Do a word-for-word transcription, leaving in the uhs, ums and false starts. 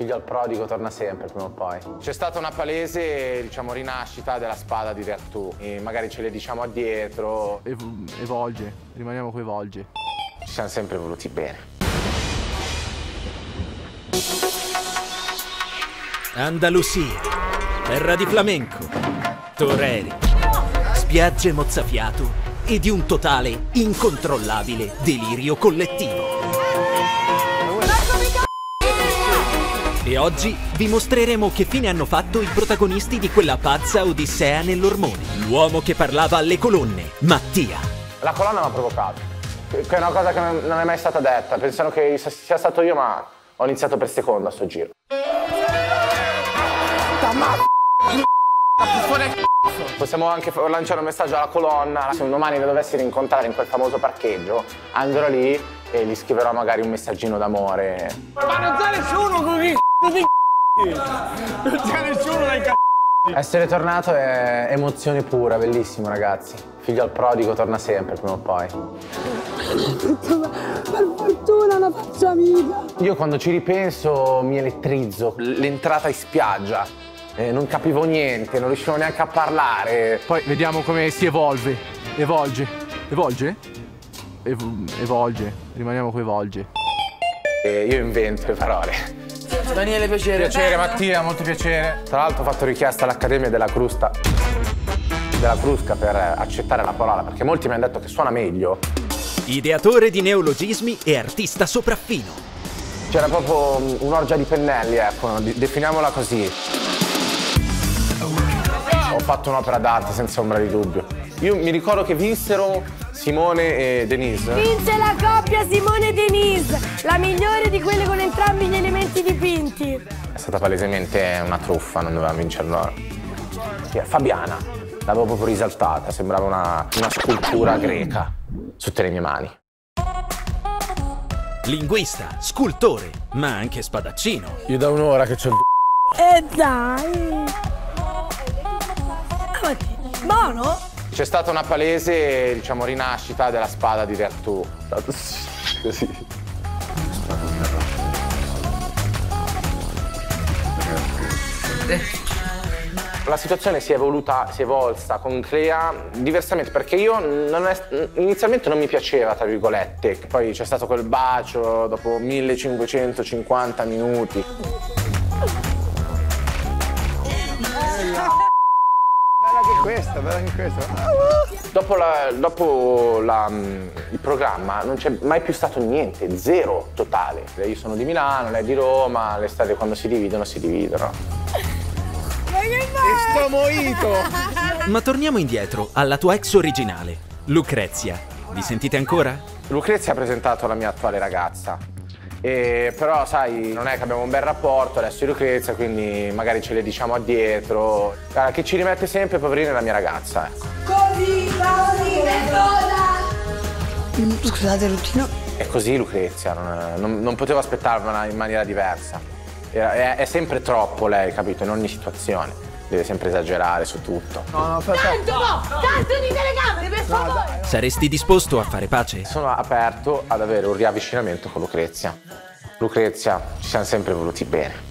figlio al prodigo torna sempre prima o poi. C'è stata una palese, diciamo, rinascita della spada di Vertù e magari ce le diciamo addietro. Ev- evolge, rimaniamo coinvolti. Ci siamo sempre voluti bene. Andalusia, terra di flamenco, toreri, spiagge mozzafiato e di un totale incontrollabile delirio collettivo. E oggi vi mostreremo che fine hanno fatto i protagonisti di quella pazza odissea nell'ormone. L'uomo che parlava alle colonne, Mattia. La colonna mi ha provocato, che è una cosa che non è mai stata detta. Pensano che sia stato io, ma ho iniziato per secondo a sto giro. Possiamo anche lanciare un messaggio alla colonna. Se un domani lo dovessi rincontrare in quel famoso parcheggio, andrò lì e gli scriverò magari un messaggino d'amore. Ma non c'è nessuno con che c***o di c***o. Non c'è nessuno dai c***o. Essere tornato è emozione pura, bellissimo ragazzi. Figlio al prodigo torna sempre prima o poi. Per fortuna la faccio amica. Io quando ci ripenso mi elettrizzo. L'entrata in spiaggia. Eh, non capivo niente, non riuscivo neanche a parlare. Poi vediamo come si evolve. Evolge. Evolge? Ev evolge. Rimaniamo coinvolti. Eh, io invento le parole. Daniele, piacere. Piacere, Mattia, molto piacere. Tra l'altro ho fatto richiesta all'Accademia della Crusca della Crusca per accettare la parola, perché molti mi hanno detto che suona meglio. Ideatore di neologismi e artista sopraffino. C'era proprio un'orgia di pennelli, ecco, definiamola così. Ho fatto un'opera d'arte senza ombra di dubbio. Io mi ricordo che vinsero Simone e Denise. Vince la coppia Simone e Denise, la migliore di quelle con entrambi gli elementi dipinti. È stata palesemente una truffa, non doveva vincere loro. Fabiana, l'avevo proprio risaltata, sembrava una, una scultura greca sotto le mie mani. Linguista, scultore, ma anche spadaccino. Io da un'ora che c'ho il E dai! Buono? C'è stata una palese, diciamo, rinascita della spada di Vertù. Così. La situazione si è evoluta, si è evolta con Klea diversamente, perché io non è, inizialmente non mi piaceva, tra virgolette. Poi c'è stato quel bacio dopo millecinquecentocinquanta minuti. Questa, bella anche questa. Dopo, la, dopo la, il programma non c'è mai più stato niente, zero totale. Io sono di Milano, lei è di Roma, le strade quando si dividono si dividono. Ma che sto moito! Ma torniamo indietro alla tua ex originale, Lucrezia. Vi sentite ancora? Lucrezia ha presentato la mia attuale ragazza. E però sai, non è che abbiamo un bel rapporto adesso di Lucrezia, quindi magari ce le diciamo addietro. Guarda, che ci rimette sempre, poverina, la mia ragazza, ecco. Così, così, sola! Scusate, Lucino. È così Lucrezia, non, non, non potevo aspettarmela in maniera diversa. È, è sempre troppo lei, capito, in ogni situazione. Deve sempre esagerare su tutto. No, no, per tanto, no, tanto di telecamere, per no, favore! Dai. Saresti disposto a fare pace? Sono aperto ad avere un riavvicinamento con Lucrezia. Lucrezia, ci siamo sempre voluti bene.